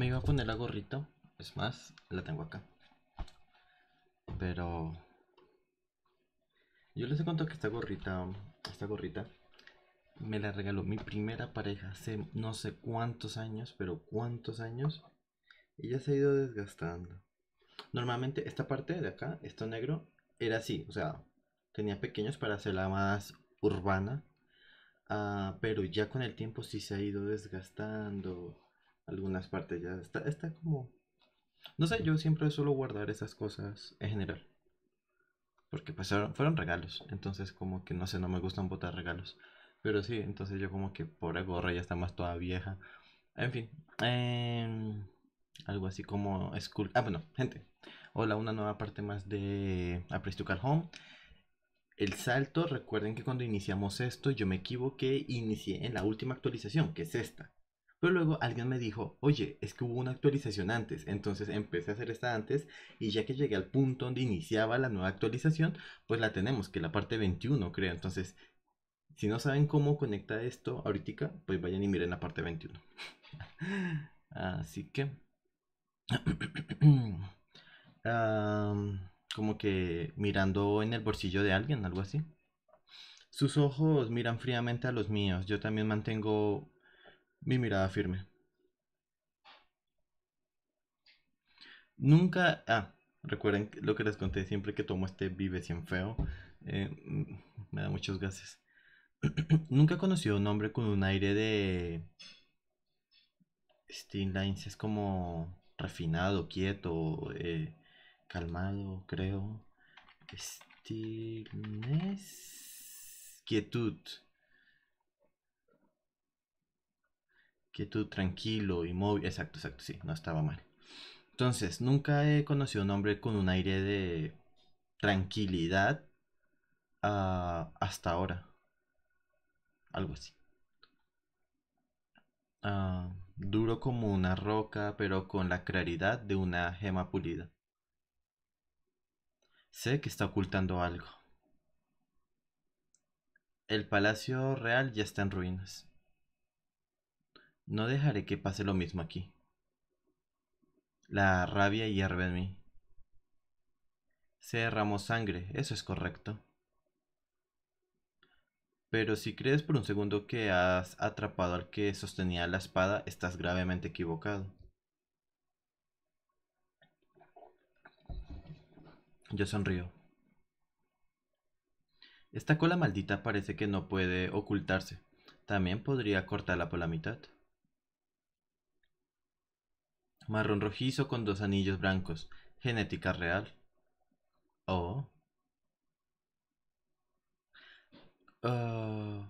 Me iba a poner la gorrita, es más, la tengo acá. Pero yo les he contado que esta gorrita me la regaló mi primera pareja hace no sé cuántos años, pero cuántos años, y ya se ha ido desgastando. Normalmente esta parte de acá, esto negro, era así, o sea, tenía pequeños para hacerla más urbana, pero ya con el tiempo sí se ha ido desgastando. Algunas partes ya está como... No sé, yo siempre suelo guardar esas cosas en general, porque pasaron, fueron regalos, entonces como que no sé, no me gustan botar regalos. Pero sí, entonces yo como que pobre gorra ya está más toda vieja. En fin, algo así como school. Ah, bueno, gente, hola, una nueva parte más de A Place to Call Home. El salto, recuerden que cuando iniciamos esto yo me equivoqué, inicié en la última actualización, que es esta. Pero luego alguien me dijo, oye, es que hubo una actualización antes. Entonces empecé a hacer esta antes, y ya que llegué al punto donde iniciaba la nueva actualización, pues la tenemos, que es la parte 21, creo. Entonces, si no saben cómo conecta esto ahorita, pues vayan y miren la parte 21. Así que... como que mirando en el bolsillo de alguien, algo así. Sus ojos miran fríamente a los míos. Yo también mantengo... mi mirada firme. Nunca... Ah, recuerden lo que les conté, siempre que tomo este Vive Cien Feo, me da muchos gases. Nunca he conocido a un hombre con un aire de... Steel Lines es como refinado, quieto, calmado, creo. Stillness... Quietud. Quietud, tranquilo, inmóvil. Exacto, exacto, sí, no estaba mal. Entonces, nunca he conocido a un hombre con un aire de tranquilidad hasta ahora. Algo así. Duro como una roca, pero con la claridad de una gema pulida. Sé que está ocultando algo. El palacio real ya está en ruinas. No dejaré que pase lo mismo aquí. La rabia hierve en mí. Derramamos sangre, eso es correcto. Pero si crees por un segundo que has atrapado al que sostenía la espada, estás gravemente equivocado. Yo sonrío. Esta cola maldita parece que no puede ocultarse. También podría cortarla por la mitad. Marrón rojizo con dos anillos blancos. Genética real. Oh. Una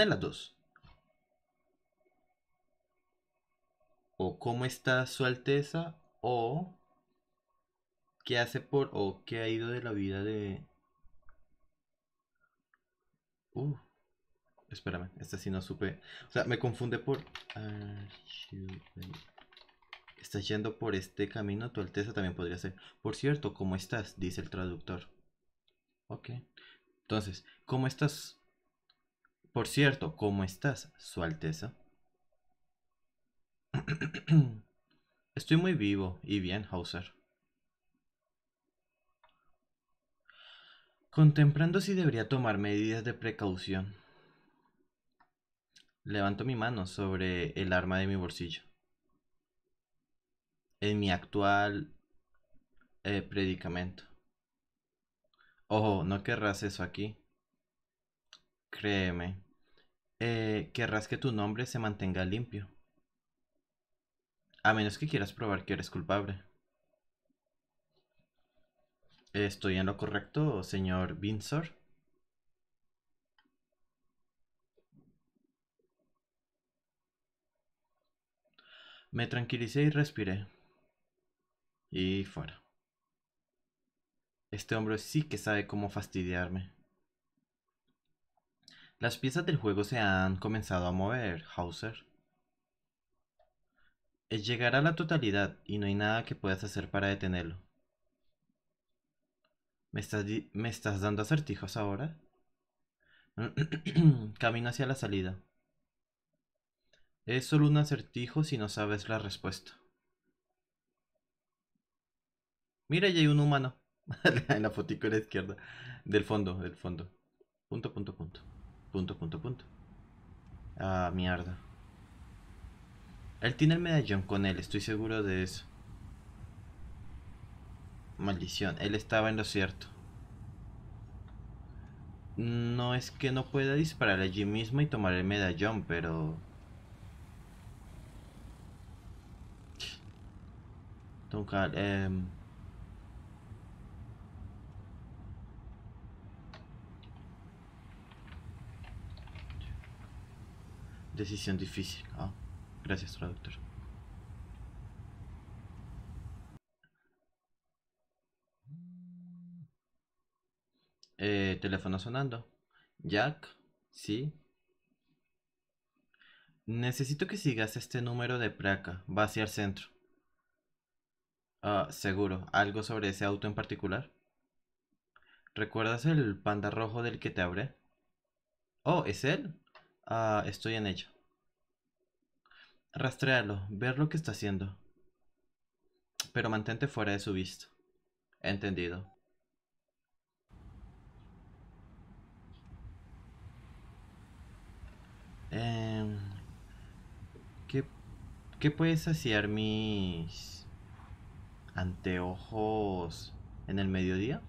de las dos. O cómo está su alteza. O qué hace por... O qué ha ido de la vida de... Espérame, esta sí no supe. O sea, me confunde por... Estás yendo por este camino, tu alteza también podría ser. Por cierto, ¿cómo estás?, dice el traductor. Ok. Entonces, ¿cómo estás? Por cierto, ¿cómo estás, su alteza? Estoy muy vivo y bien, Hauser. Contemplando si debería tomar medidas de precaución. Levanto mi mano sobre el arma de mi bolsillo. En mi actual predicamento. Ojo, no querrás eso aquí. Créeme. Querrás que tu nombre se mantenga limpio. A menos que quieras probar que eres culpable. ¿Estoy en lo correcto, señor Windsor? Me tranquilicé y respiré. Y fuera. Este hombre sí que sabe cómo fastidiarme. Las piezas del juego se han comenzado a mover, Hauser. Llegará a la totalidad y no hay nada que puedas hacer para detenerlo. ¿Me estás dando acertijos ahora? Camino hacia la salida. Es solo un acertijo si no sabes la respuesta. Mira, ya hay un humano. En la fotico de la izquierda. Del fondo, del fondo. Punto, punto, punto. Punto, punto, punto. Ah, mierda. Él tiene el medallón con él, estoy seguro de eso. Maldición, él estaba en lo cierto. No es que no pueda disparar allí mismo y tomar el medallón, pero... Tocar, decisión difícil. Ah, gracias, traductor. Teléfono sonando. Jack, sí. Necesito que sigas este número de placa. Va hacia el centro. Ah, seguro. ¿Algo sobre ese auto en particular? ¿Recuerdas el panda rojo del que te hablé? Oh, ¿es él? Ah, estoy en ello. Rastréalo, ver lo que está haciendo. Pero mantente fuera de su vista. Entendido. ¿Qué puede saciar mis anteojos en el mediodía?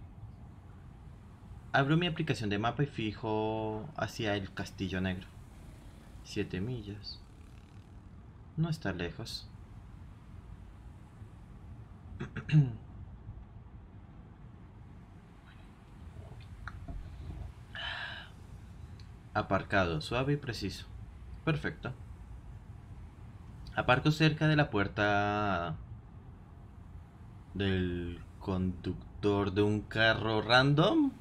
Abro mi aplicación de mapa y fijo hacia el Castillo Negro. 7 millas. No está lejos. Aparcado, suave y preciso. Perfecto. Aparco cerca de la puerta del conductor de un carro random.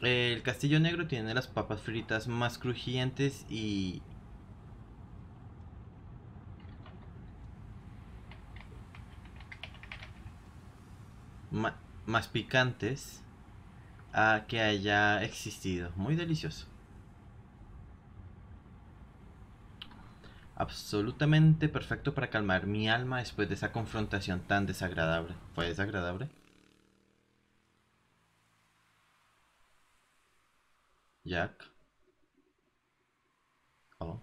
El Castillo Negro tiene las papas fritas más crujientes y... más picantes a que haya existido. Muy delicioso. Absolutamente perfecto para calmar mi alma después de esa confrontación tan desagradable. ¿Fue desagradable? Jack. Oh.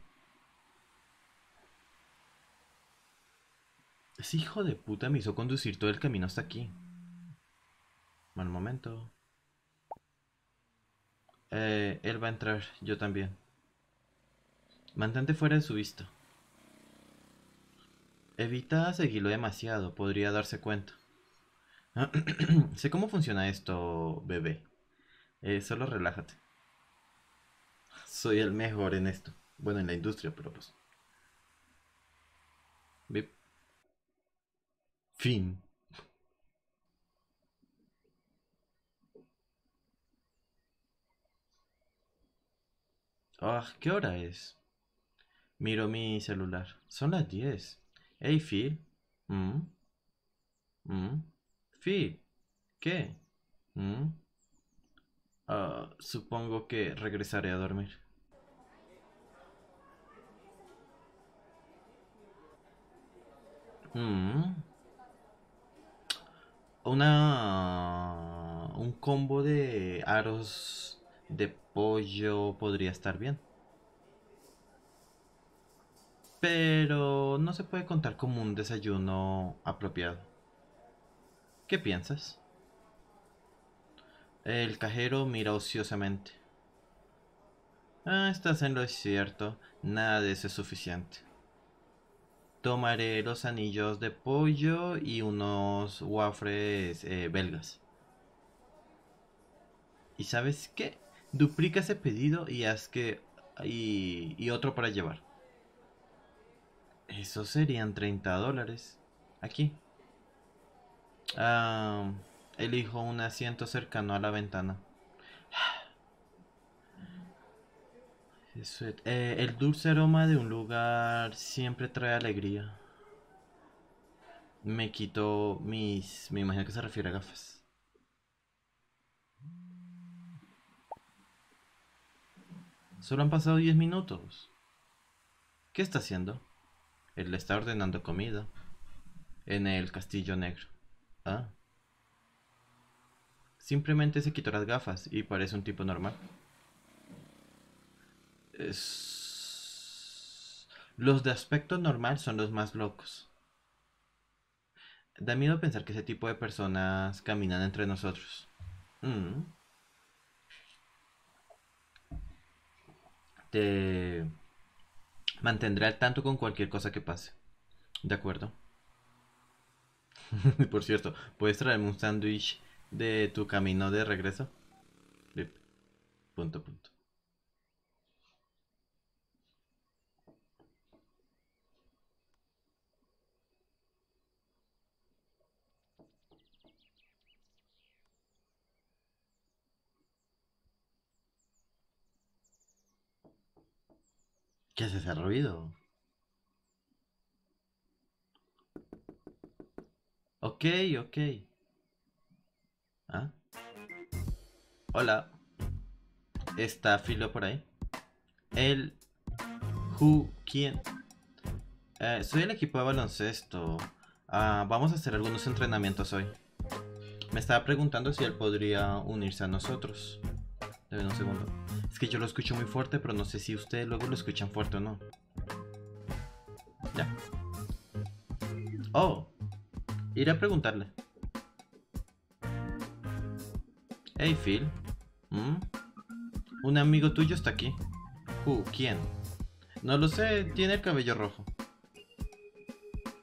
Ese hijo de puta me hizo conducir todo el camino hasta aquí. Mal momento. Él va a entrar, yo también. Mantente fuera de su vista. Evita seguirlo demasiado, podría darse cuenta. Sé cómo funciona esto, bebé. Solo relájate. Soy el mejor en esto. Bueno, en la industria, pero pues... Bip. Fin. Ah, ¿qué hora es? Miro mi celular. Son las 10. Hey, Phil. Phil. ¿Qué? Supongo que regresaré a dormir. Un combo de aros de pollo podría estar bien. Pero no se puede contar como un desayuno apropiado. ¿Qué piensas? El cajero mira ociosamente. Ah, estás en lo cierto. Nada de eso es suficiente. Tomaré los anillos de pollo y unos waffles belgas. ¿Y sabes qué? Duplica ese pedido y haz que... Y otro para llevar. Eso serían $30. Aquí. Ah... Elijo un asiento cercano a la ventana. El dulce aroma de un lugar siempre trae alegría. Me quito mis... Me imagino que se refiere a gafas. Solo han pasado 10 minutos. ¿Qué está haciendo? Él está ordenando comida. En el Castillo Negro. Ah. Simplemente se quitó las gafas y parece un tipo normal. Los de aspecto normal son los más locos. Da miedo pensar que ese tipo de personas caminan entre nosotros. Te mantendré al tanto con cualquier cosa que pase. De acuerdo. Por cierto, ¿puedes traerme un sándwich de tu camino de regreso? Punto. ¿Qué es ese ruido? Ok. ¿Ah? Hola. ¿Está Phileo por ahí? El... ¿Quién? Soy el equipo de baloncesto. Vamos a hacer algunos entrenamientos hoy. Me estaba preguntando si él podría unirse a nosotros. Deme un segundo. Es que yo lo escucho muy fuerte, pero no sé si ustedes luego lo escuchan fuerte o no. Ya. Oh. Iré a preguntarle. Hey, Phil. Un amigo tuyo está aquí. ¿Quién? No lo sé, tiene el cabello rojo.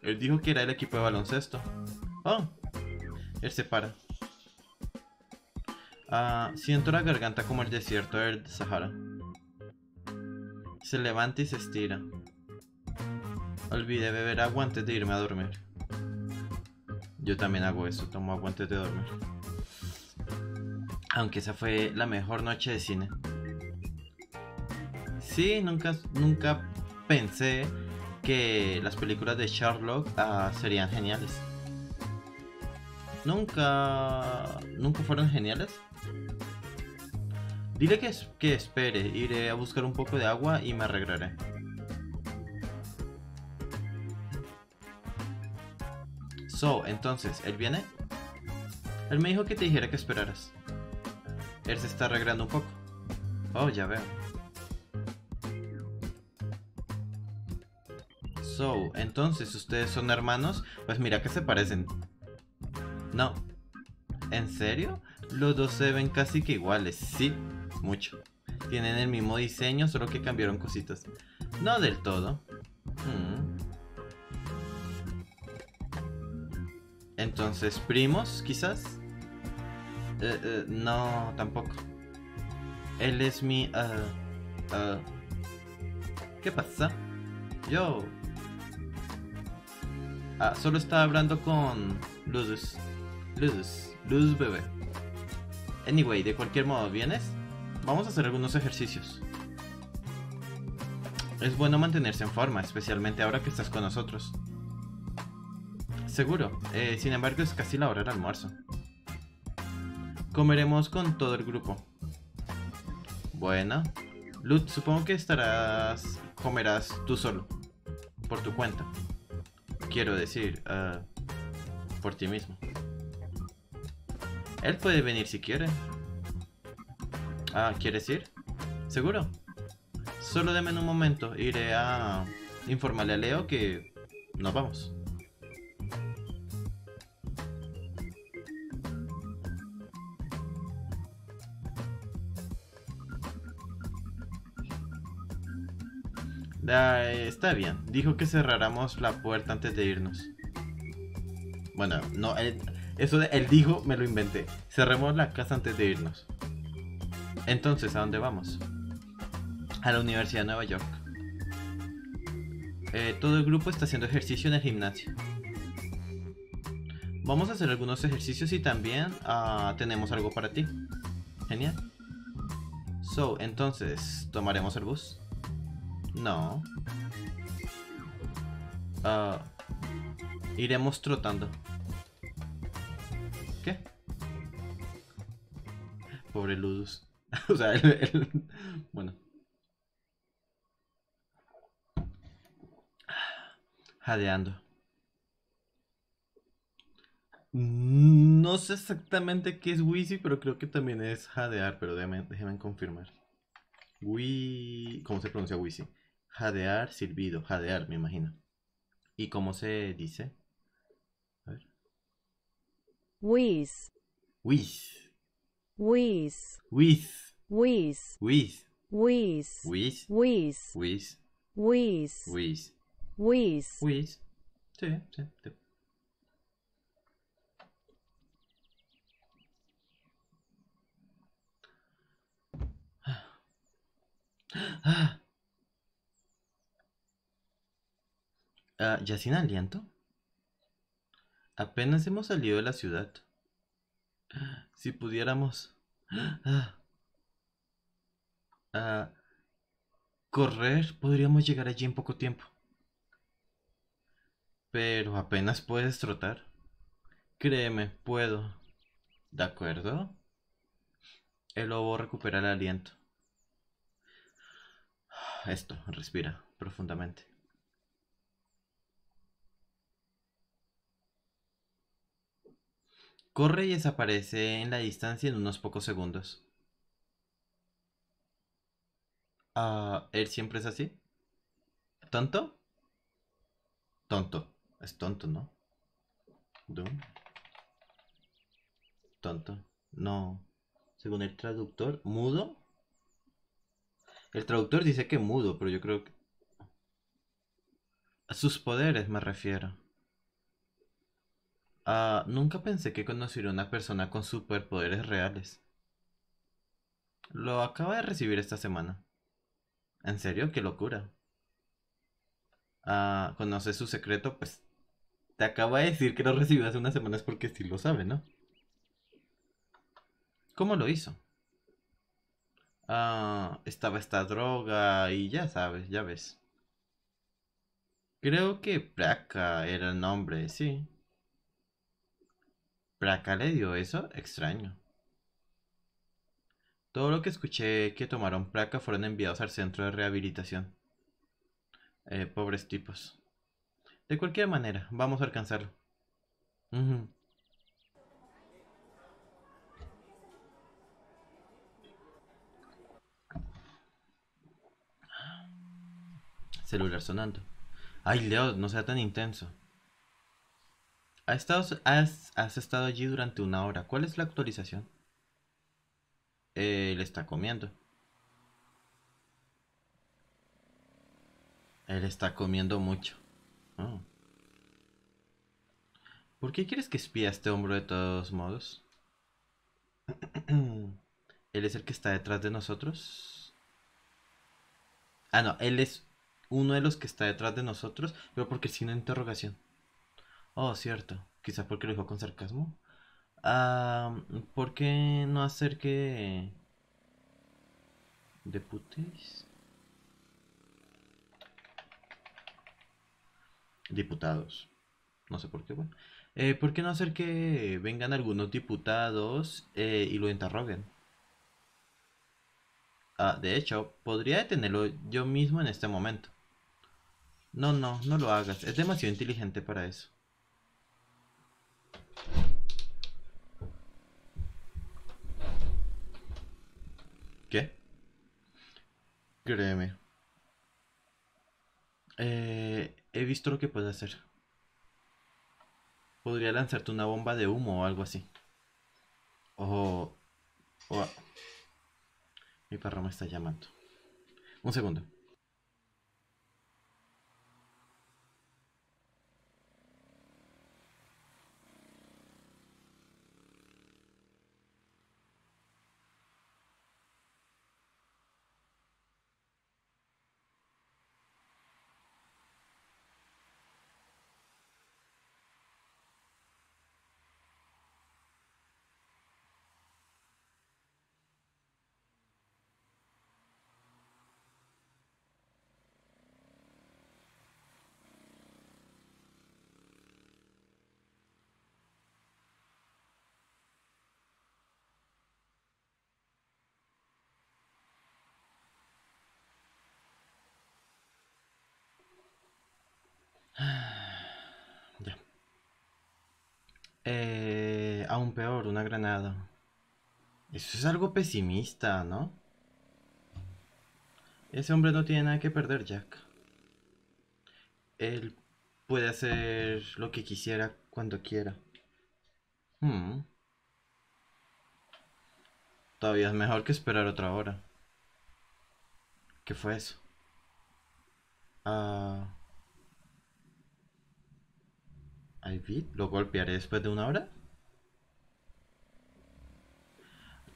Él dijo que era el equipo de baloncesto. Oh. Él se para. Siento la garganta como el desierto del Sahara. Se levanta y se estira. Olvidé beber agua antes de irme a dormir. Yo también hago eso, tomo agua antes de dormir. Aunque esa fue la mejor noche de cine. Sí, nunca pensé que las películas de Sherlock serían geniales. ¿Nunca fueron geniales? Dile que espere, iré a buscar un poco de agua y me regraré. Entonces, ¿él viene? Él me dijo que te dijera que esperaras. Él se está arreglando un poco. Oh, ya veo. Entonces, ¿ustedes son hermanos? Pues mira que se parecen. No. ¿En serio? Los dos se ven casi que iguales. Sí, mucho. Tienen el mismo diseño, solo que cambiaron cositas. No del todo. Entonces, ¿primos, quizás? No, tampoco. Él es mi... ¿Qué pasa? Yo... solo estaba hablando con... Ludus, bebé. Anyway, de cualquier modo, ¿vienes? Vamos a hacer algunos ejercicios. Es bueno mantenerse en forma, especialmente ahora que estás con nosotros. Seguro, sin embargo es casi la hora del almuerzo. Comeremos con todo el grupo. Bueno, Lud, supongo que comerás tú solo, por tu cuenta. Quiero decir, por ti mismo. Él puede venir si quiere. ¿Quieres ir? Seguro. Solo deme un momento, iré a informarle a Leo que nos vamos. Está bien, dijo que cerráramos la puerta antes de irnos. Bueno, no, eso de él dijo, me lo inventé. Cerremos la casa antes de irnos. Entonces, ¿a dónde vamos? A la Universidad de Nueva York. Todo el grupo está haciendo ejercicio en el gimnasio. Vamos a hacer algunos ejercicios y también tenemos algo para ti. Genial. Entonces, ¿tomaremos el bus? No. Iremos trotando. ¿Qué? Pobre Ludus. Bueno. jadeando. No sé exactamente qué es Wheezy, pero creo que también es jadear, pero déjenme confirmar. ¿Cómo se pronuncia Wheezy? Jadear, silbido, jadear, me imagino. ¿Y cómo se dice? A ver. Wheeze. Wheeze. Wheeze. Wheeze. Wheeze. Wheeze. Wheeze. Wheeze. Wheeze. Wheeze. Wheeze. Wheeze. Wheeze. Wheeze. Sí. ¿Ya sin aliento? Apenas hemos salido de la ciudad. Si pudiéramos correr, podríamos llegar allí en poco tiempo. Pero apenas puedes trotar. Créeme, puedo. ¿De acuerdo? El lobo recupera el aliento. Esto, respira profundamente. Corre y desaparece en la distancia en unos pocos segundos. ¿Él siempre es así? ¿Tonto? Tonto. Es tonto, ¿no? Doom. Tonto. No. Según el traductor, ¿mudo? El traductor dice que mudo, pero yo creo que... A sus poderes me refiero. Nunca pensé que conocería a una persona con superpoderes reales. Lo acaba de recibir esta semana. ¿En serio? ¡Qué locura! ¿Conoces su secreto? Pues te acaba de decir que lo recibió hace unas semanas porque sí lo sabe, ¿no? ¿Cómo lo hizo? Estaba esta droga y ya sabes, ya ves. Creo que Praca era el nombre, sí. ¿Praca le dio eso? Extraño. Todo lo que escuché que tomaron Praca fueron enviados al centro de rehabilitación. Pobres tipos. De cualquier manera, vamos a alcanzarlo. Celular sonando. Ay, Leo, no sea tan intenso. Has estado allí durante una hora. ¿Cuál es la actualización? Él está comiendo. Él está comiendo mucho. Oh. ¿Por qué quieres que espía a este hombre de todos modos? ¿Él es el que está detrás de nosotros? Ah, no, él es... uno de los que está detrás de nosotros, pero porque sin interrogación. Oh, cierto. Quizás porque lo dijo con sarcasmo. ¿Por qué no hacer que... de putis? Diputados. No sé por qué, bueno. ¿Por qué no hacer que vengan algunos diputados y lo interroguen? De hecho, podría detenerlo yo mismo en este momento. No lo hagas. Es demasiado inteligente para eso. ¿Qué? Créeme. He visto lo que puede hacer. Podría lanzarte una bomba de humo o algo así. O... Mi perro me está llamando. Un segundo. Aún peor, una granada. Eso es algo pesimista, ¿no? Ese hombre no tiene nada que perder, Jack. Él puede hacer lo que quisiera cuando quiera. Todavía es mejor que esperar otra hora. ¿Qué fue eso? ¿Lo golpearé después de una hora?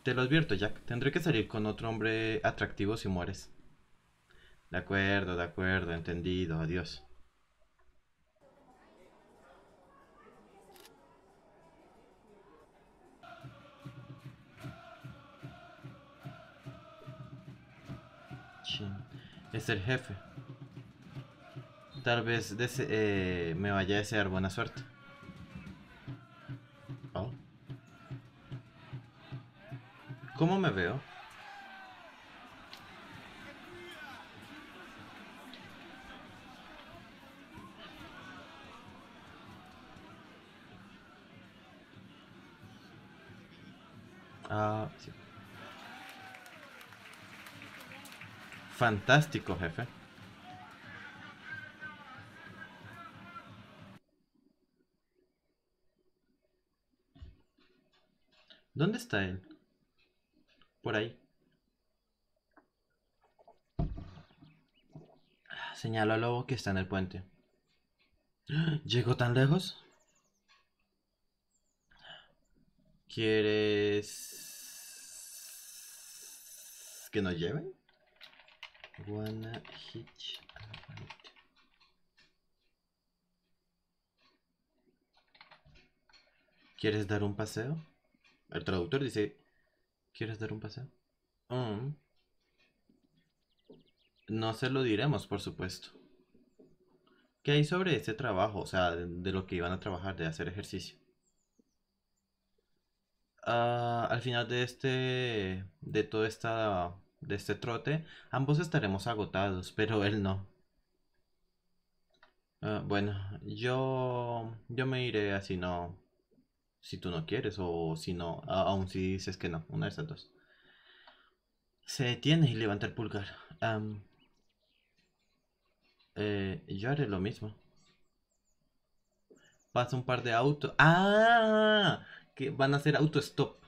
Te lo advierto, Jack. Tendré que salir con otro hombre atractivo si mueres. De acuerdo, entendido. Adiós. Es el jefe. Tal vez me vaya a desear buena suerte. Oh. ¿Cómo me veo? Ah, sí. Fantástico, jefe. ¿Dónde está él? Por ahí. Señalo al lobo que está en el puente. ¿Llegó tan lejos? ¿Quieres que nos lleven? Wanna hitch a ride. ¿Quieres dar un paseo? El traductor dice, ¿quieres dar un paseo? No se lo diremos, por supuesto. ¿Qué hay sobre este trabajo? O sea, de lo que iban a trabajar, de hacer ejercicio. Al final de este trote, ambos estaremos agotados, pero él no. Bueno, yo me iré así, no. Si tú no quieres o si no, aún si dices que no, una de estas dos. Se detiene y levanta el pulgar. Yo haré lo mismo. Pasa un par de autos. ¡Ah! Que van a hacer autostop,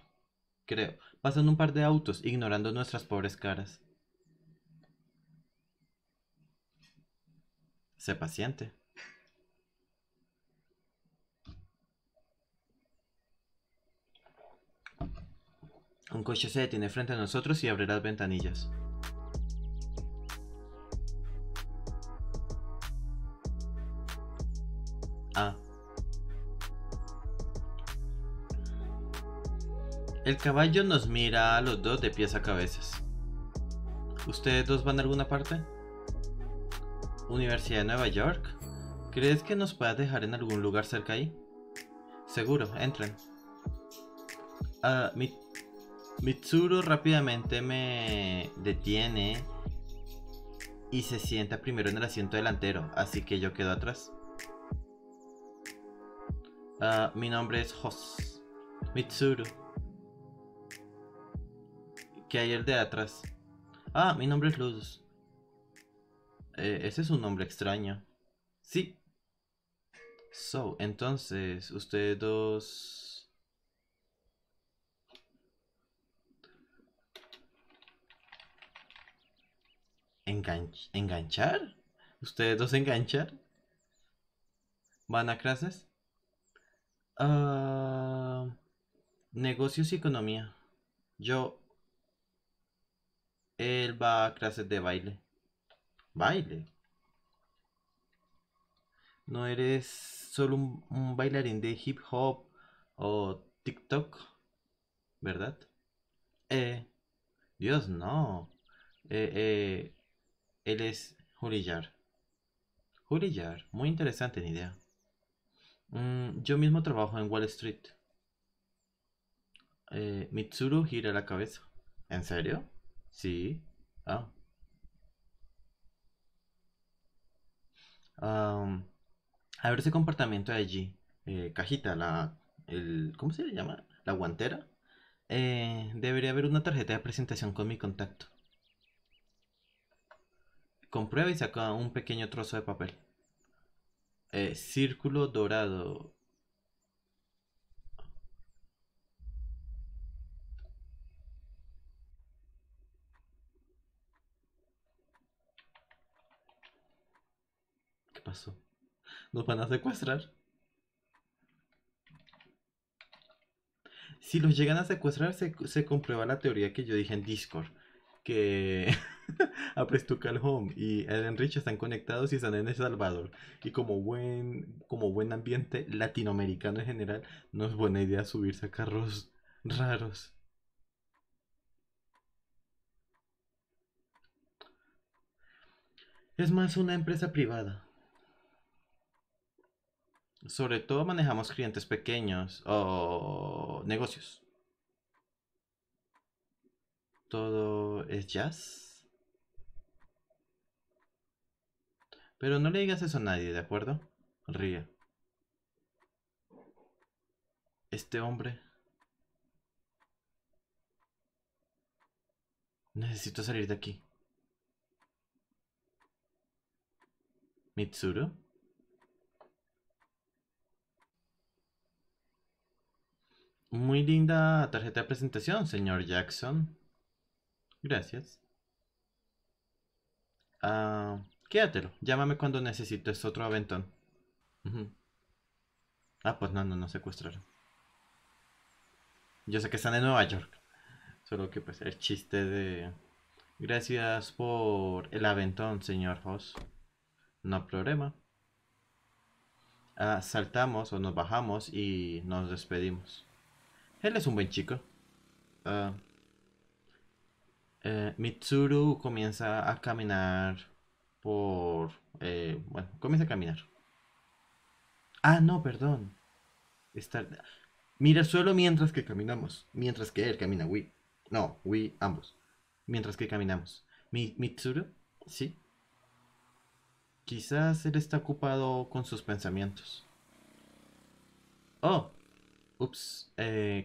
creo. Pasan un par de autos ignorando nuestras pobres caras. Sé paciente. Un coche se detiene frente a nosotros y abre las ventanillas. Ah. El caballo nos mira a los dos de pies a cabezas. ¿Ustedes dos van a alguna parte? ¿Universidad de Nueva York? ¿Crees que nos puedas dejar en algún lugar cerca ahí? Seguro, entren. Mitsuru rápidamente me detiene y se sienta primero en el asiento delantero, así que yo quedo atrás. Mi nombre es Mitsuru. ¿Qué hay el de atrás? Ah, mi nombre es Ludus. Ese es un nombre extraño. Sí. Entonces, ustedes dos... ¿Enganchar? ¿Ustedes dos enganchar? ¿Van a clases? Negocios y economía. Él va a clases de baile. ¿Baile? ¿No eres solo un bailarín de hip hop o TikTok? ¿Verdad? Dios, no. Él es Juilliard. Juilliard, muy interesante ni idea. Yo mismo trabajo en Wall Street. Mitsuru gira la cabeza. ¿En serio? Sí. A ver ese comportamiento de allí. Cajita, la ¿cómo se le llama? La guantera. Debería haber una tarjeta de presentación con mi contacto. Comprueba y saca un pequeño trozo de papel. Círculo dorado. ¿Qué pasó? ¿Nos van a secuestrar? Si los llegan a secuestrar, se comprueba la teoría que yo dije en Discord. Que A Place to Call Home y el Enrich están conectados y están en El Salvador. Y como buen ambiente latinoamericano en general, no es buena idea subirse a carros raros. Es más una empresa privada. Sobre todo manejamos clientes pequeños o negocios. Todo es jazz. Pero no le digas eso a nadie, ¿de acuerdo? Ríe. Este hombre... Necesito salir de aquí. ¿Mitsuru? Muy linda tarjeta de presentación, señor Jackson. Gracias. Quédatelo. Llámame cuando necesites otro aventón. Pues no secuestraron. Yo sé que están en Nueva York. Solo que pues el chiste de... Gracias por el aventón, señor Hoss. No problema. Saltamos o nos bajamos y nos despedimos. Él es un buen chico. Mitsuru comienza a caminar por... bueno, comienza a caminar. Ah, no, perdón. Mira el suelo mientras que caminamos. Mientras que él camina, Wii. No, Wii, ambos. Mientras que caminamos. ¿Mitsuru? Sí. Quizás él está ocupado con sus pensamientos. Oh. Ups,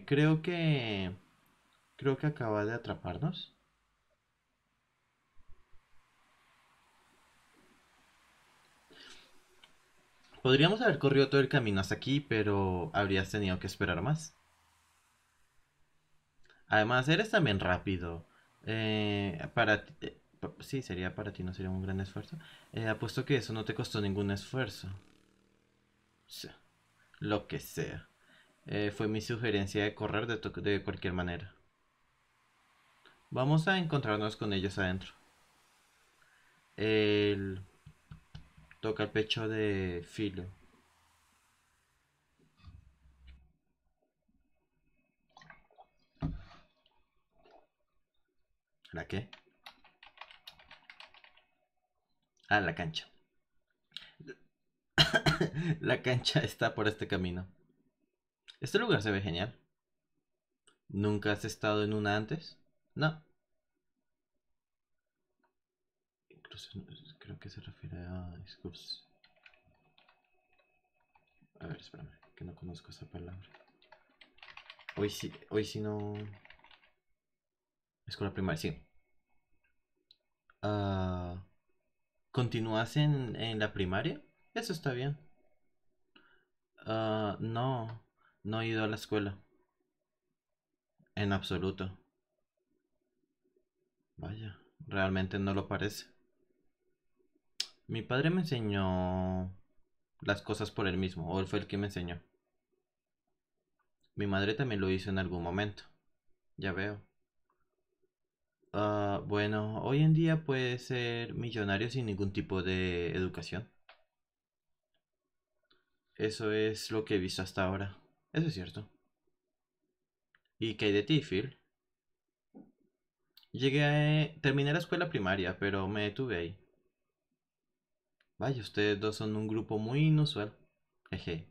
creo que acaba de atraparnos. Podríamos haber corrido todo el camino hasta aquí, pero habrías tenido que esperar más. Además, eres también rápido. Sí, sería para ti, no sería un gran esfuerzo. Apuesto que eso no te costó ningún esfuerzo. Sí, lo que sea. Fue mi sugerencia de correr de cualquier manera. Vamos a encontrarnos con ellos adentro. Él toca el pecho de Phileo. ¿La qué? Ah, la cancha. La cancha está por este camino. Este lugar se ve genial. ¿Nunca has estado en una antes? No. Incluso creo que se refiere a excursión. A ver, espérame, que no conozco esa palabra. Hoy sí no... Escuela primaria, sí. ¿Continúas en la primaria? Eso está bien. No he ido a la escuela. En absoluto. Vaya, realmente no lo parece. Mi padre me enseñó las cosas por él mismo, o él fue el que me enseñó. Mi madre también lo hizo en algún momento. Ya veo. Bueno, hoy en día puedes ser millonario sin ningún tipo de educación. Eso es lo que he visto hasta ahora. Eso es cierto. ¿Y qué hay de ti, Phil? Terminé la escuela primaria, pero me detuve ahí. Vaya, ustedes dos son un grupo muy inusual. Jeje.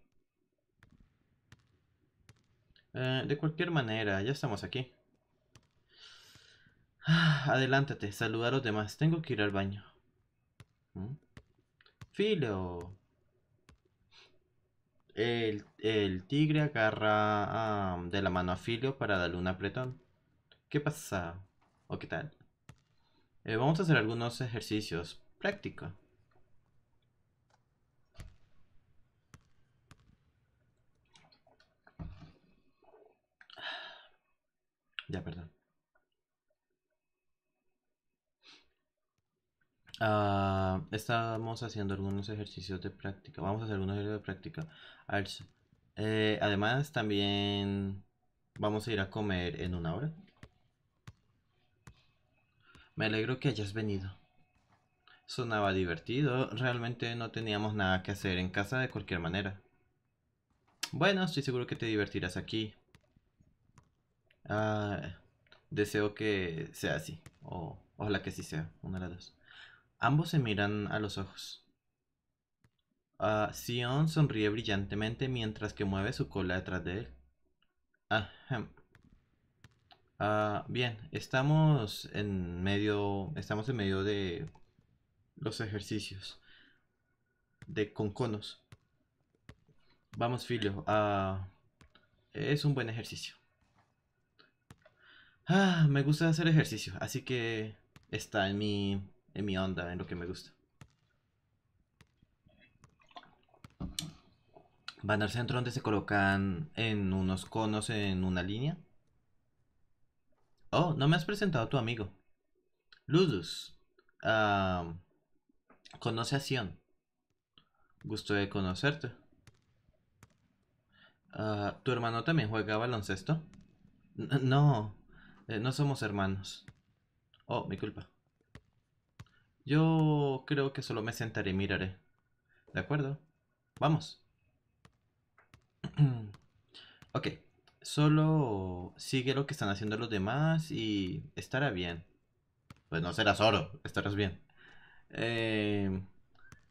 De cualquier manera, ya estamos aquí. Adelántate, saluda a los demás. Tengo que ir al baño. Phileo. El tigre agarra de la mano a Phileo para darle un apretón. ¿Qué pasa? ¿O qué tal? Vamos a hacer algunos ejercicios prácticos. Ya, perdón. Estamos haciendo algunos ejercicios de práctica. Vamos a hacer algunos ejercicios de práctica. Además, también vamos a ir a comer en una hora. Me alegro que hayas venido. Sonaba divertido. Realmente no teníamos nada que hacer en casa de cualquier manera. Bueno, estoy seguro que te divertirás aquí. Deseo que sea así. O ojalá que así sea. Una de las dos. Ambos se miran a los ojos. Sion sonríe brillantemente mientras que mueve su cola detrás de él. Bien, estamos en medio de los ejercicios con conos. Vamos, Phileo. Es un buen ejercicio. Me gusta hacer ejercicio, así que está en mi onda, en lo que me gusta. Van al centro donde se colocan en unos conos en una línea. Oh, no me has presentado a tu amigo. Ludus. Conoce a Sion. Gusto de conocerte. ¿Tu hermano también juega baloncesto? No somos hermanos. Oh, mi culpa. Yo creo que solo me sentaré y miraré. ¿De acuerdo? Vamos. Ok. Solo sigue lo que están haciendo los demás y estará bien. Pues no serás oro, estarás bien.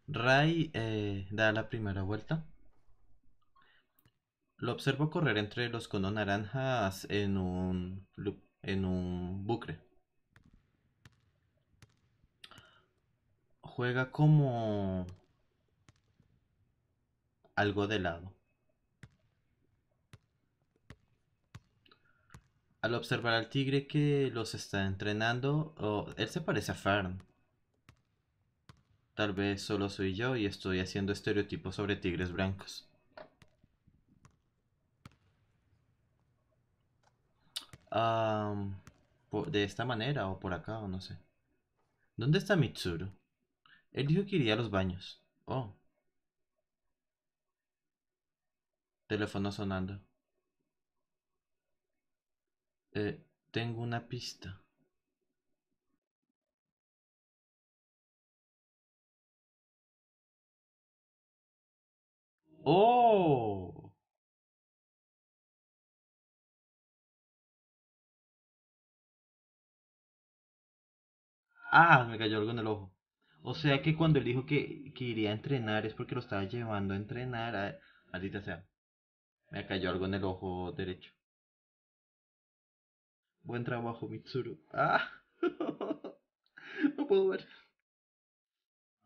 Ray da la primera vuelta. Lo observo correr entre los conos naranjas en un loop, en un bucle. Juega como algo de lado. Al observar al tigre que los está entrenando, él se parece a Fern. Tal vez solo soy yo y estoy haciendo estereotipos sobre tigres blancos. De esta manera o por acá o no sé. ¿Dónde está Mitsuru? Él dijo que iría a los baños. Oh. Teléfono sonando. Tengo una pista. ¡Oh! Me cayó algo en el ojo. O sea que cuando él dijo que iría a entrenar es porque lo estaba llevando a entrenar. Maldita sea. Me cayó algo en el ojo derecho. Buen trabajo, Mitsuru. No puedo ver.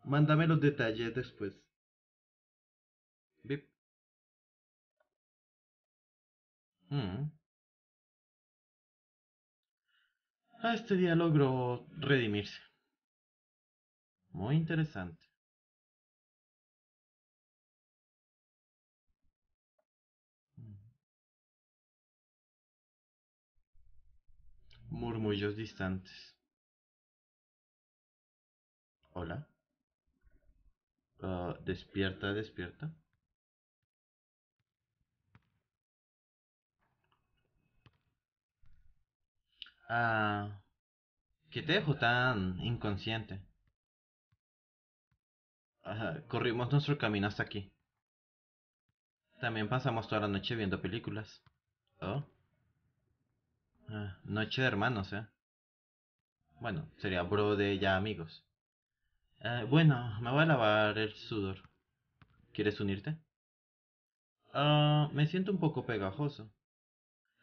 Mándame los detalles después. Bip. Este día logró redimirse. Muy interesante. Murmullos distantes. Hola. Despierta, despierta. ¿Qué te dejó tan inconsciente? Corrimos nuestro camino hasta aquí. También pasamos toda la noche viendo películas. Oh. Noche de hermanos, Bueno, sería bro de ya amigos. Bueno, me voy a lavar el sudor. ¿Quieres unirte? Me siento un poco pegajoso.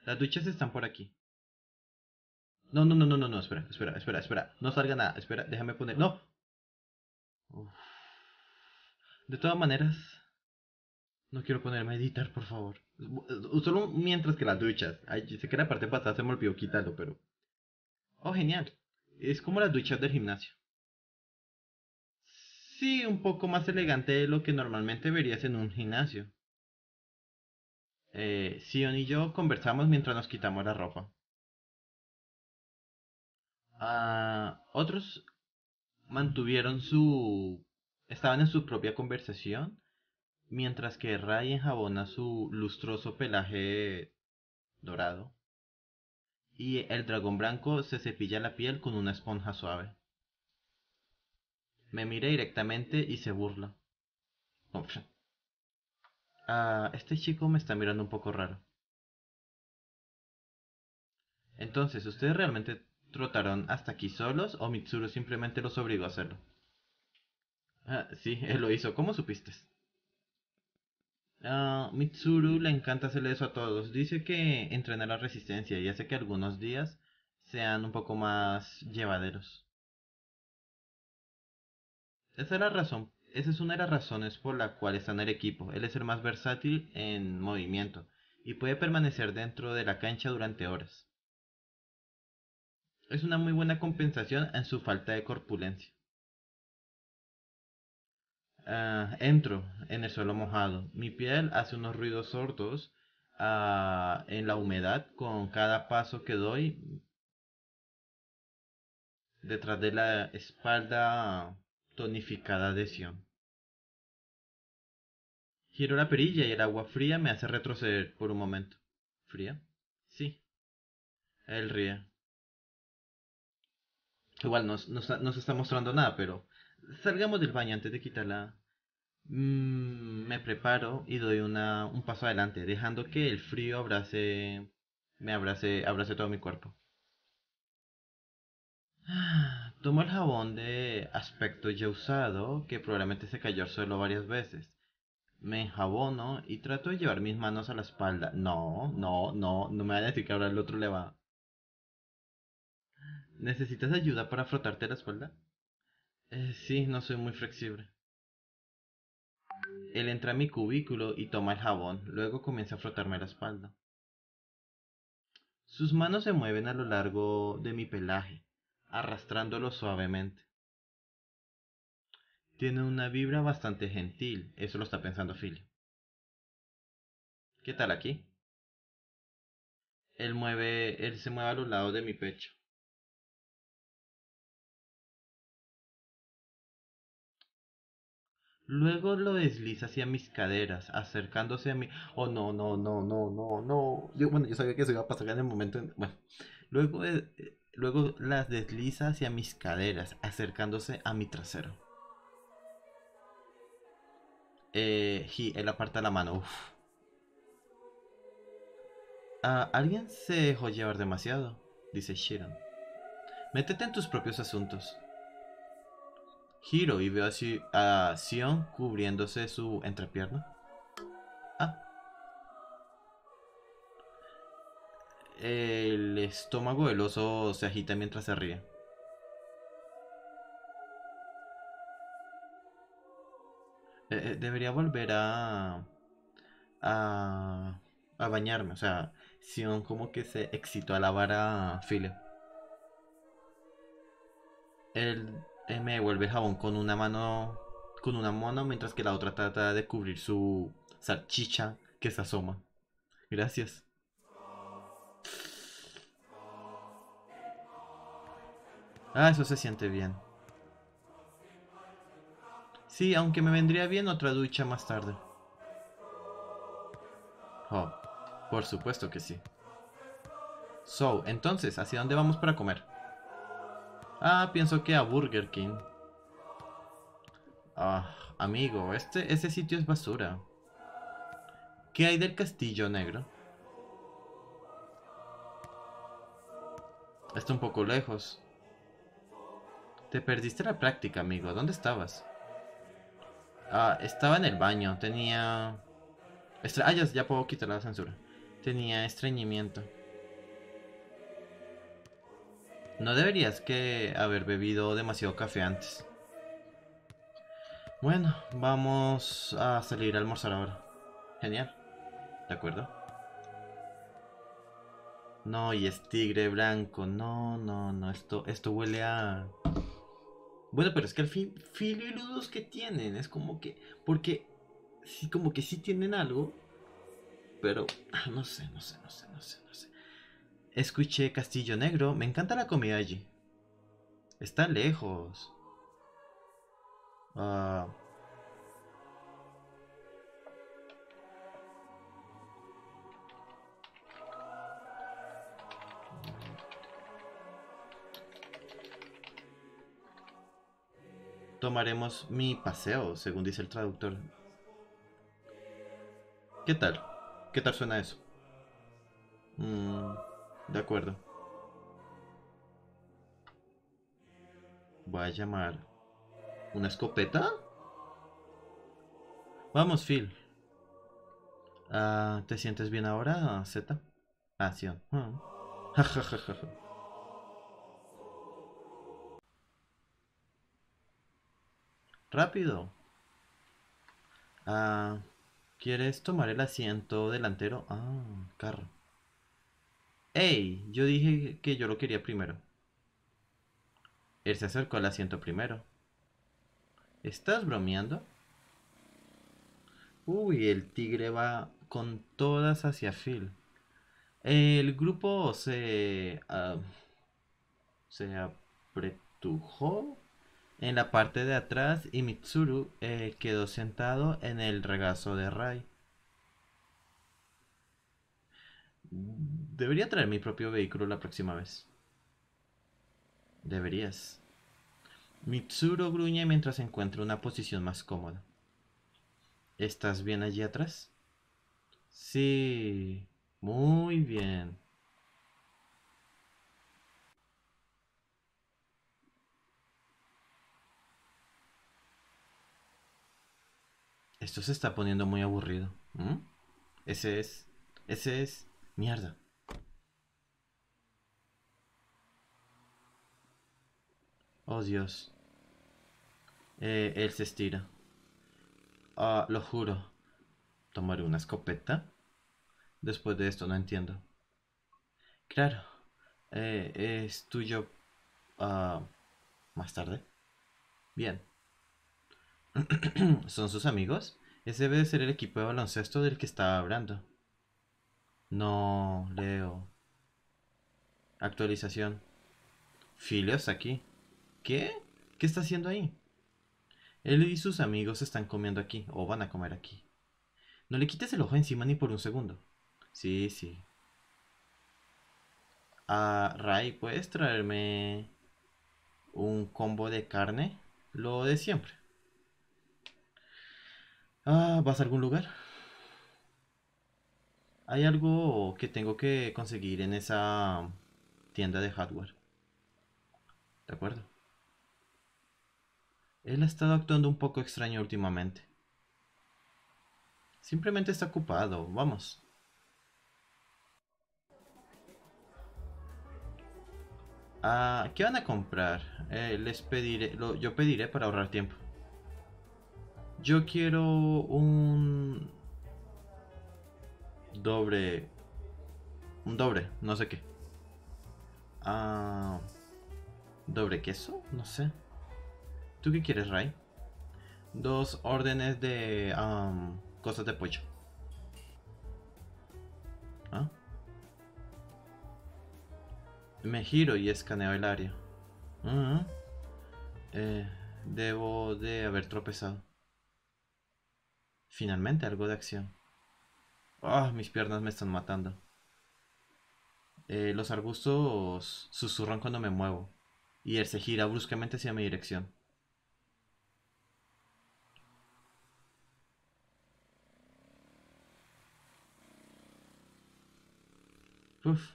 Las duchas están por aquí. No, espera. No salga nada, espera, déjame poner... ¡No! Uf. De todas maneras... No quiero ponerme a editar, por favor. Solo mientras que las duchas. Ay, sé que la parte pasada se me olvidó quitarlo, pero... Oh, genial. Es como las duchas del gimnasio. Sí, un poco más elegante de lo que normalmente verías en un gimnasio. Sion y yo conversamos mientras nos quitamos la ropa. Otros mantuvieron su... Estaban en su propia conversación, mientras que Ray enjabona su lustroso pelaje dorado y el dragón blanco se cepilla la piel con una esponja suave. Me mira directamente y se burla. Este chico me está mirando un poco raro. Entonces, ¿ustedes realmente trotaron hasta aquí solos o Mitsuru simplemente los obligó a hacerlo? Ah, sí, él lo hizo. ¿Cómo supiste? Mitsuru le encanta hacerle eso a todos. Dice que entrena la resistencia y hace que algunos días sean un poco más llevaderos. Esa es una de las razones por la cual está en el equipo. Él es el más versátil en movimiento y puede permanecer dentro de la cancha durante horas. Es una muy buena compensación en su falta de corpulencia. Entro en el suelo mojado. Mi piel hace unos ruidos sordos en la humedad con cada paso que doy. Detrás de la espalda tonificada de Sion. Giro la perilla y el agua fría me hace retroceder por un momento. ¿Fría? Sí. Él ríe. Igual no se está mostrando nada, pero... Salgamos del baño antes de quitarla. Me preparo y doy un paso adelante, dejando que el frío abrace todo mi cuerpo. Tomo el jabón de aspecto ya usado, que probablemente se cayó al suelo varias veces. Me enjabono y trato de llevar mis manos a la espalda. No me van a decir que ahora el otro le va. ¿Necesitas ayuda para frotarte la espalda? Sí, no soy muy flexible. Él entra a mi cubículo y toma el jabón, luego comienza a frotarme la espalda. Sus manos se mueven a lo largo de mi pelaje, arrastrándolo suavemente. Tiene una vibra bastante gentil, eso lo está pensando Phileo. ¿Qué tal aquí? Él se mueve a los lados de mi pecho. Luego lo desliza hacia mis caderas, acercándose a mí. Oh, no. Yo sabía que eso iba a pasar en el momento. Luego las desliza hacia mis caderas, acercándose a mi trasero. Él aparta la mano. Uf. Alguien se dejó llevar demasiado, dice Shiran. Métete en tus propios asuntos. Giro y veo así a Sion cubriéndose su entrepierna. El estómago del oso se agita mientras se ríe. Debería volver a bañarme. O sea, Sion como que se excitó a lavar a Phileo. Él me devuelve el jabón con una mano mientras que la otra trata de cubrir su salchicha que se asoma. Gracias. Eso se siente bien. Sí, aunque me vendría bien otra ducha más tarde. Oh, por supuesto que sí. Entonces, ¿hacia dónde vamos para comer? Pienso que a Burger King. Amigo, ese sitio es basura. ¿Qué hay del Castillo Negro? Está un poco lejos. Te perdiste la práctica, amigo. ¿Dónde estabas? Estaba en el baño. Tenía... ya puedo quitar la censura. Tenía estreñimiento. No deberías haber bebido demasiado café antes. Bueno, vamos a salir a almorzar ahora. Genial. ¿De acuerdo? No, y es tigre blanco. No, no, no. Esto huele a... Bueno, pero es que al fin... Phileo y Ludus que tienen. Es como que... Porque... Sí, como que sí tienen algo. Pero... No sé, no sé, no sé, no sé, no sé. Escuché Castillo Negro. Me encanta la comida allí. Está lejos. Tomaremos mi paseo, según dice el traductor. ¿Qué tal? ¿Qué tal suena eso? De acuerdo. Voy a llamar... ¿Una escopeta? Vamos, Phil. ¿Te sientes bien ahora, Z? Acción. Rápido. ¿Quieres tomar el asiento delantero? Ah, carro. ¡Ey! Yo dije que yo lo quería primero. Él se acercó al asiento primero. ¿Estás bromeando? Uy, el tigre va con todas hacia Phil. El grupo se apretujó en la parte de atrás y Mitsuru quedó sentado en el regazo de Rai. Debería traer mi propio vehículo la próxima vez. Deberías. Mitsuru gruñe mientras encuentra una posición más cómoda. ¿Estás bien allí atrás? Sí, muy bien. Esto se está poniendo muy aburrido. Ese es... Mierda. Oh, Dios. Él se estira. Lo juro. ¿Tomaré una escopeta? Después de esto no entiendo. Claro. Es tuyo... más tarde. Bien. ¿Son sus amigos? Ese debe de ser el equipo de baloncesto del que estaba hablando. No, Leo. Actualización. Phileo está aquí. ¿Qué? ¿Qué está haciendo ahí? Él y sus amigos están comiendo aquí, o van a comer aquí. No le quites el ojo encima ni por un segundo. Sí, sí. Ray, ¿puedes traerme un combo de carne? Lo de siempre. ¿Vas a algún lugar? Hay algo que tengo que conseguir en esa tienda de hardware. ¿De acuerdo? Él ha estado actuando un poco extraño últimamente. Simplemente está ocupado. Vamos. ¿Qué van a comprar? Les pediré, yo pediré para ahorrar tiempo. Yo quiero un doble, no sé qué. ¿Doble queso? No sé. ¿Tú qué quieres, Ray? 2 órdenes de cosas de pollo. ¿Ah? Me giro y escaneo el área. Debo de haber tropezado. Finalmente algo de acción. Ah, mis piernas me están matando. Los arbustos susurran cuando me muevo. Y él se gira bruscamente hacia mi dirección. Uf.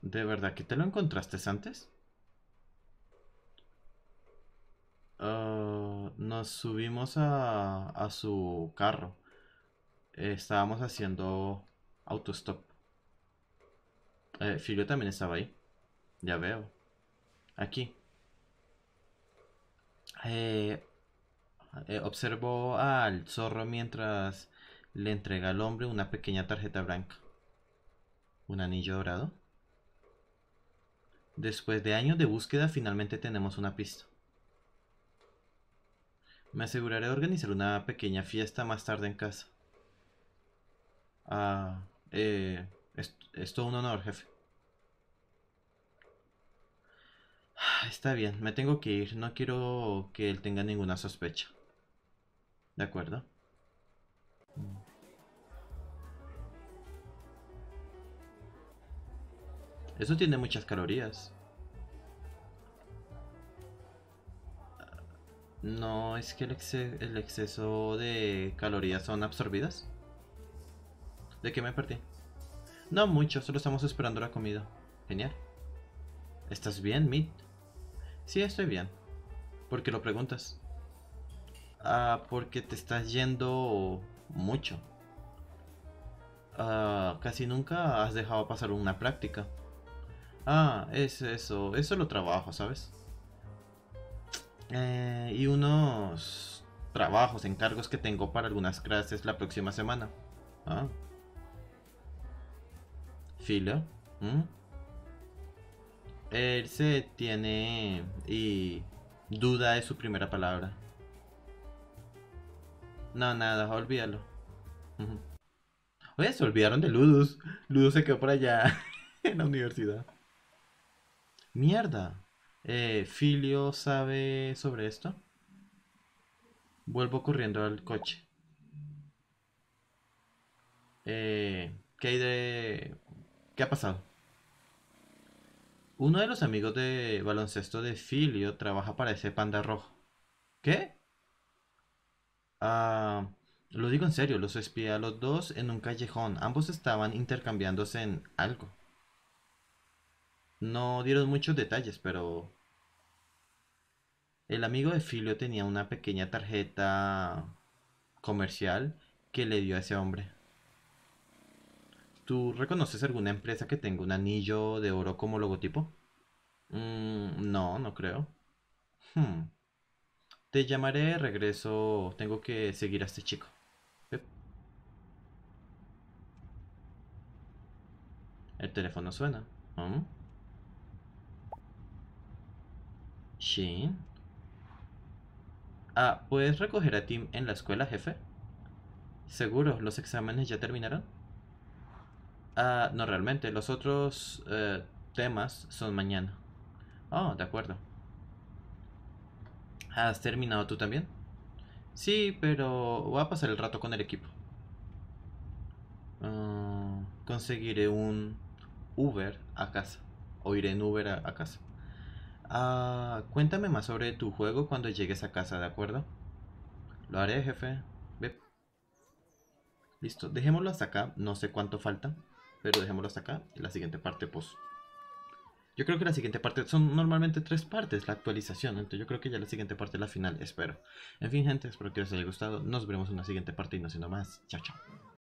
¿De verdad que te lo encontraste antes? Nos subimos a su carro. Estábamos haciendo autostop. Phileo también estaba ahí. Ya veo. Aquí. observó al zorro mientras le entrega al hombre una pequeña tarjeta blanca. Un anillo dorado. Después de años de búsqueda, finalmente tenemos una pista. Me aseguraré de organizar una pequeña fiesta más tarde en casa. Es todo un honor, jefe. Está bien, me tengo que ir. No quiero que él tenga ninguna sospecha. ¿De acuerdo? Eso tiene muchas calorías. ¿No es que el exceso de calorías son absorbidas? ¿De qué me perdí? No mucho, solo estamos esperando la comida. Genial. ¿Estás bien, Meat? Sí, estoy bien. ¿Por qué lo preguntas? Ah, porque te estás yendo mucho. Ah, casi nunca has dejado pasar una práctica. Ah, es eso. Eso lo trabajo, ¿sabes? Y unos trabajos, encargos que tengo para algunas clases la próxima semana. Ah. Phileo. Él se detiene y duda de su primera palabra. No, nada, olvídalo. Oye, se olvidaron de Ludus. Ludus se quedó por allá en la universidad. Mierda. Phileo sabe sobre esto. Vuelvo corriendo al coche. ¿Qué hay de...? ¿Qué ha pasado? Uno de los amigos de baloncesto de Phileo trabaja para ese panda rojo. ¿Qué? Ah, lo digo en serio, los espié a los dos en un callejón. Ambos estaban intercambiándose en algo. No dieron muchos detalles, pero... El amigo de Phileo tenía una pequeña tarjeta comercial que le dio a ese hombre. ¿Tú reconoces alguna empresa que tenga un anillo de oro como logotipo? No, no creo. Te llamaré de regreso. Tengo que seguir a este chico. El teléfono suena. Shin. Ah, ¿puedes recoger a Tim en la escuela, jefe? Seguro, ¿los exámenes ya terminaron? Ah, no realmente, los otros temas son mañana. Oh, de acuerdo. ¿Has terminado tú también? Sí, pero voy a pasar el rato con el equipo. Conseguiré un Uber a casa. O iré en Uber a casa. Cuéntame más sobre tu juego cuando llegues a casa, ¿de acuerdo? Lo haré, jefe. Ve. Listo, dejémoslo hasta acá. No sé cuánto falta, pero dejémoslo hasta acá. Y la siguiente parte, pues... Yo creo que la siguiente parte... Son normalmente 3 partes, la actualización. Entonces yo creo que ya la siguiente parte es la final, espero. En fin, gente, espero que les haya gustado. Nos veremos en la siguiente parte y no siendo más. Chao, chao.